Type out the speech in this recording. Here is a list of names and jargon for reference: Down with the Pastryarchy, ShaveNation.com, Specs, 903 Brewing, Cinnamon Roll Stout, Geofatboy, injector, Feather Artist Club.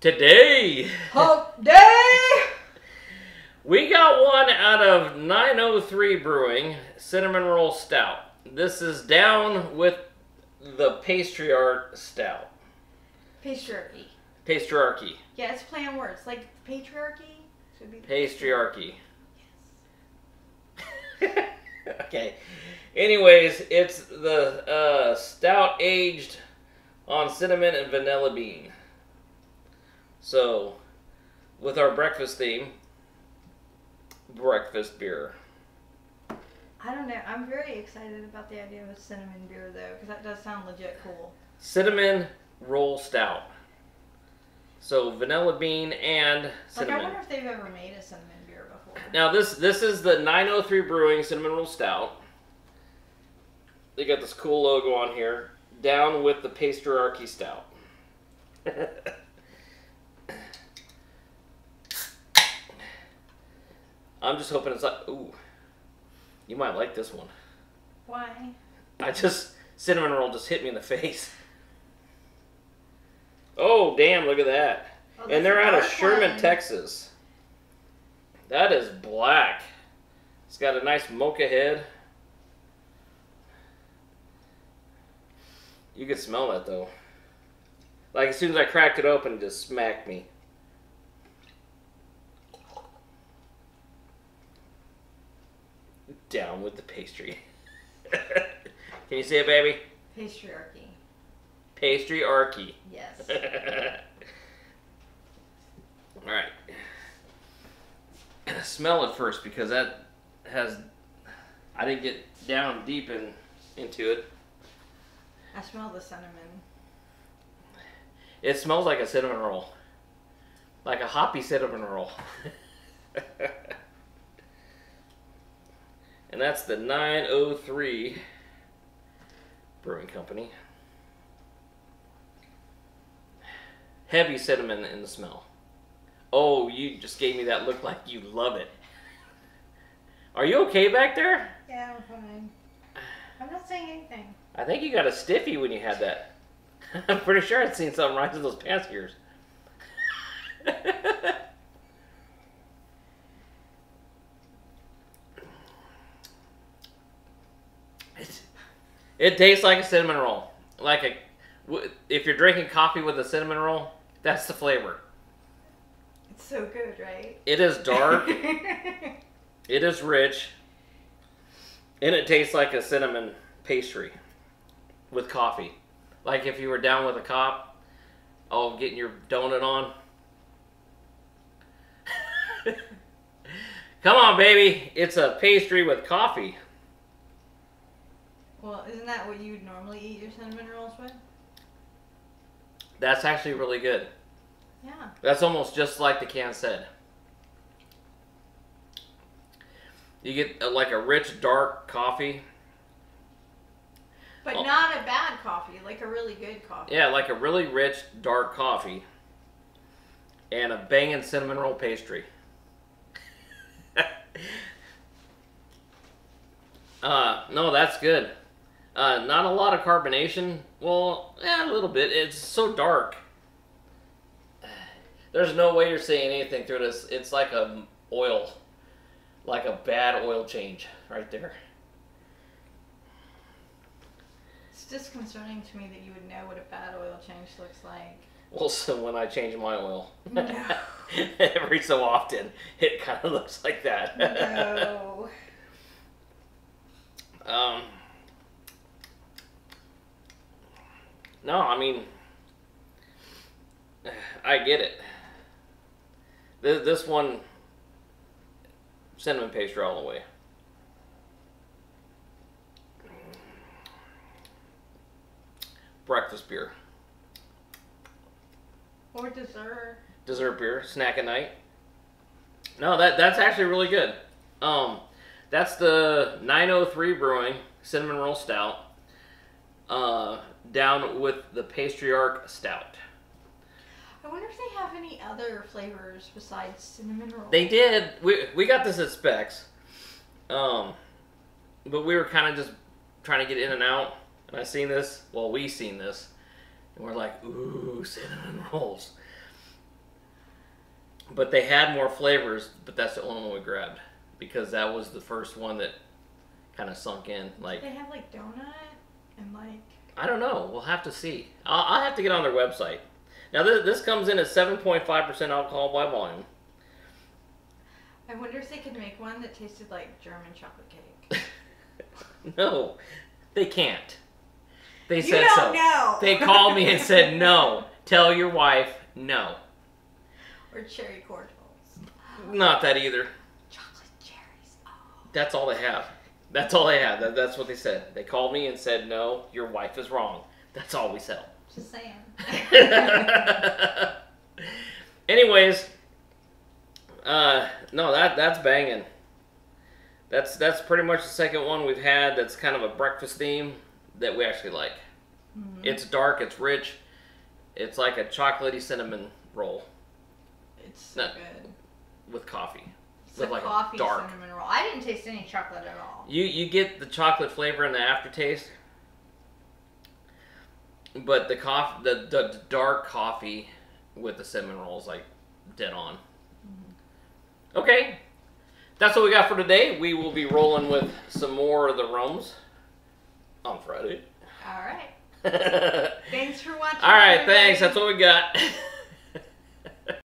Today, Hump Day, we got one out of 903 Brewing, Cinnamon Roll Stout. This is Down with the Pastryarchy Stout. Pastryarchy. Pastryarchy. Yeah, it's play on words. Like patriarchy should be Pastryarchy. Yes. Okay. Anyways, it's the stout aged on cinnamon and vanilla bean. So, with our breakfast theme, breakfast beer. I don't know. I'm very excited about the idea of a cinnamon beer, though, because that does sound legit cool. Cinnamon Roll Stout. So, vanilla bean and cinnamon. Like, I wonder if they've ever made a cinnamon beer before. Now, this is the 903 Brewing Cinnamon Roll Stout. They got this cool logo on here. Down with the Pastryarchy Stout. I'm just hoping it's like, ooh, you might like this one. Why? Cinnamon roll just hit me in the face. Oh, damn, look at that. Oh, and they're out of Sherman, Texas. That is black. It's got a nice mocha head. You could smell that, though. Like, as soon as I cracked it open, it just smacked me. Down with the pastry. Can you say it, baby? Pastryarchy. Pastryarchy. Yes. All right. Smell it first, because that has... I didn't get down deep into it. I smell the cinnamon. It smells like a cinnamon roll. Like a hoppy cinnamon roll. And that's the 903 Brewing Company. Heavy cinnamon in the smell. Oh, you just gave me that look like you love it. Are you okay back there? Yeah, I'm fine. I'm not saying anything. I think you got a stiffy when you had that. I'm pretty sure I'd seen something rise in those pants of yours. It tastes like a cinnamon roll. Like if you're drinking coffee with a cinnamon roll, that's the flavor. It's so good, right? It is dark. It is rich. And it tastes like a cinnamon pastry with coffee. Like if you were down with a cop, all getting your donut on. Come on, baby. It's a pastry with coffee. Well, isn't that what you would normally eat your cinnamon rolls with? That's actually really good. Yeah. That's almost just like the can said. You get like a rich, dark coffee. But not a bad coffee, like a really good coffee. Yeah, like a really rich, dark coffee. And a banging cinnamon roll pastry. No, that's good. Not a lot of carbonation. Well, yeah, a little bit. It's so dark. There's no way you're seeing anything through this. It's like a oil. Like a bad oil change right there. It's disconcerting to me that you would know what a bad oil change looks like. Well, so when I change my oil. No. Every so often, it kind of looks like that. No. No, I mean, I get it. This one, cinnamon pastry all the way. Breakfast beer. Or dessert. Dessert beer, snack at night. No, that's actually really good. That's the 903 Brewing Cinnamon Roll Stout, down with the Pastryarchy Stout. I wonder if they have any other flavors besides cinnamon roll. They did. We got this at Specs, but we were kind of just trying to get in and out, and we seen this, and we're like, ooh, cinnamon rolls. But they had more flavors, but that's the only one we grabbed because that was the first one that kind of sunk in. Like they have like donut and like, I don't know. We'll have to see. I'll have to get on their website. Now this comes in at 7.5% alcohol by volume. I wonder if they could make one that tasted like German chocolate cake. No, they can't. They said so. You don't know. They called me and said no. Tell your wife no. Or cherry cordials. Not that either. Chocolate cherries. Oh. That's all they have. That's all they have. That's what they said. They called me and said no. Your wife is wrong. That's all we sell. Just saying. Anyways, no, that's banging. That's pretty much the second one we've had that's kind of a breakfast theme that we actually like. Mm-hmm. It's dark, it's rich, it's like a chocolatey cinnamon roll. It's so good. With coffee. It's with a like coffee a dark cinnamon roll. I didn't taste any chocolate at all. You get the chocolate flavor in the aftertaste, but the dark coffee with the cinnamon roll is like dead on. Mm-hmm. Okay. That's what we got for today. We will be rolling with some more of the rums on Friday. All right. Thanks for watching. All right, everybody. Thanks. That's what we got.